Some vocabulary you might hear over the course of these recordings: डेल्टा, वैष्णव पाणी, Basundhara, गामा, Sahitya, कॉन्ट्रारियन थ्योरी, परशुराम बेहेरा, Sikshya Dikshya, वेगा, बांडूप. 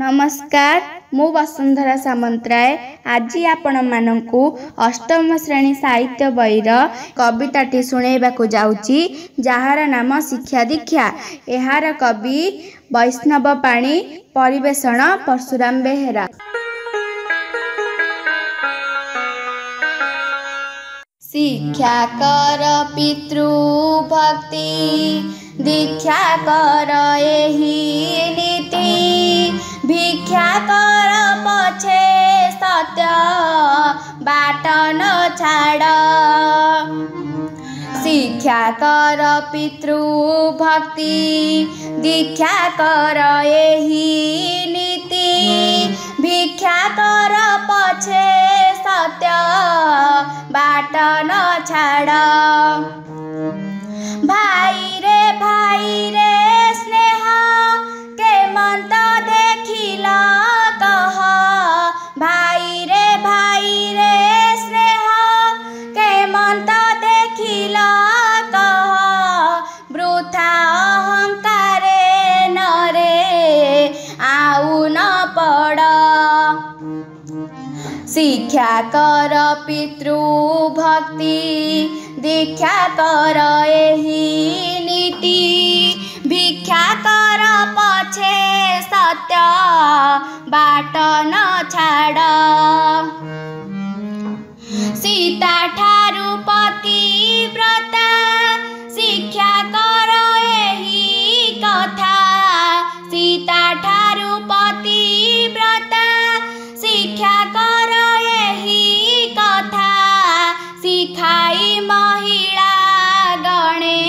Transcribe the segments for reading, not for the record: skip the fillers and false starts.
नमस्कार, मु वसुंधरा सामंतराय। आज आपण मानकू अष्टम श्रेणी साहित्य बईर कविताटी शुणेबाकू जाउची, जहार नाम शिक्षा दीक्षा। एहार कवि वैष्णव पाणी, परिवेषण परशुराम बेहेरा। शिक्षा कर पितृ भक्ति, दीक्षा कर एही नीति। भिक्षा कर पछे सत्य, बाट न छाड़। शिक्षा कर पितृ भक्ति, दीक्षा कर एही नीति। भिक्षा कर पछे सत्य, बाट न छाड़। भाई रे स्नेह के मंत देखिला कह। भाई रे स्नेह के मंत देखिला कह। वृथा अहंकार नरे आउ न पड़। शिक्षा कर पितृ भक्ति, दीक्षा कर एही नीति। भिक्षा कर पछे सत्य, बाट न छाड़। सीता ठारू पतिव्रता, शिक्षा कर एही कथा। सीता ठारू पतिव्रता, शिक्षा कर एही कथा। सिखाई महिला गणे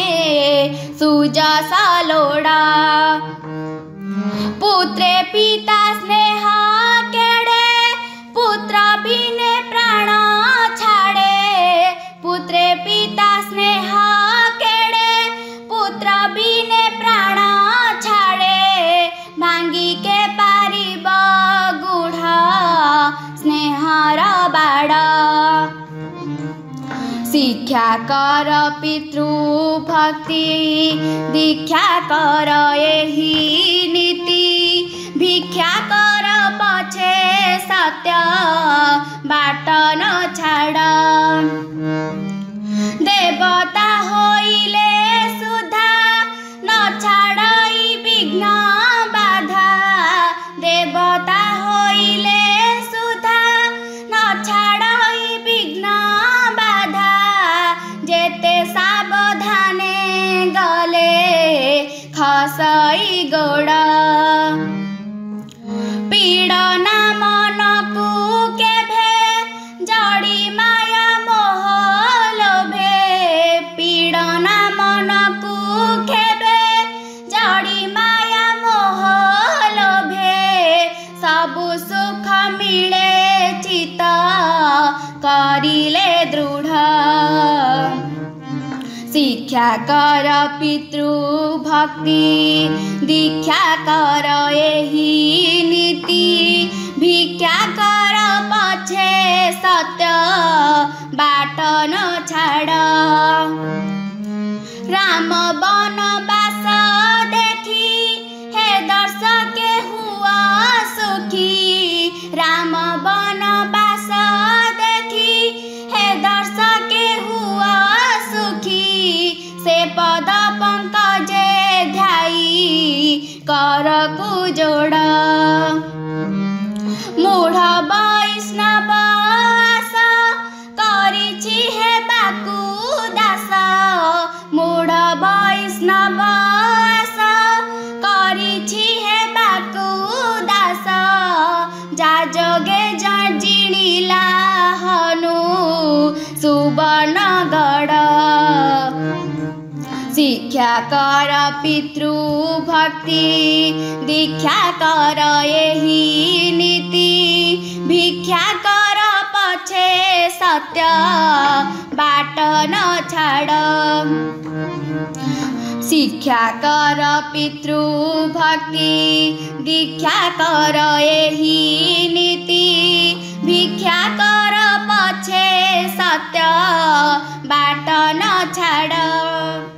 सुजस लोड़ा। पुत्रे पिता स्नेह केड़े, पुत्र बिने प्राण छाड़े। पुत्रे पिता स्नेह केड़े, पुत्र बिने प्राण छाड़े। भांगी के पारिब गुढ़ स्नेहर बाड़। शिक्षा कर पितृ भक्ति, दीक्षा कर एही नीति। भिक्षा कर पछे सत्य, बाट न छाड़। देवता होइले सुधा, न छाड़ई विघ्न बाधा। देवता होइले सुधा, न छाड़ई विघ्न बाधा। जेते सावधाने गले खसई गोड़ा। पीड़ना मनकू केभे, जड़ी माया मोह लोभे। पीड़ना मनकू केभे, जड़ी माया मोह लोभे। सबु सुख मिले चित करिले दृढ़। शिक्षा कर पितृ भक्ति, दीक्षा कर एही नीति। भिक्षा कर पछे सत्य, बाट न छाड़। राम वनवास देखी, हे दर्शके हुआ सुखी। राम वनवास देखी, हे दर्शके हुआ सुखी। से पद पंकजे ध्याई, करकु जोड़ा। मूढ़ वैष्णव आस, करिछि हेबाकु दास। मूढ़ वैष्णव आस, करिछि हेबाकु दास। जा जोगे जिणिला हनु सुवर्णगढ़। शिक्षा कर पितृ भक्ति, दीक्षा कर एही नीति। भिक्षा कर पछे सत्य, बाट न छाड़। शिक्षा कर पितृ भक्ति, दीक्षा कर एही नीति। भिक्षा कर पछे सत्य, बाट न छाड़।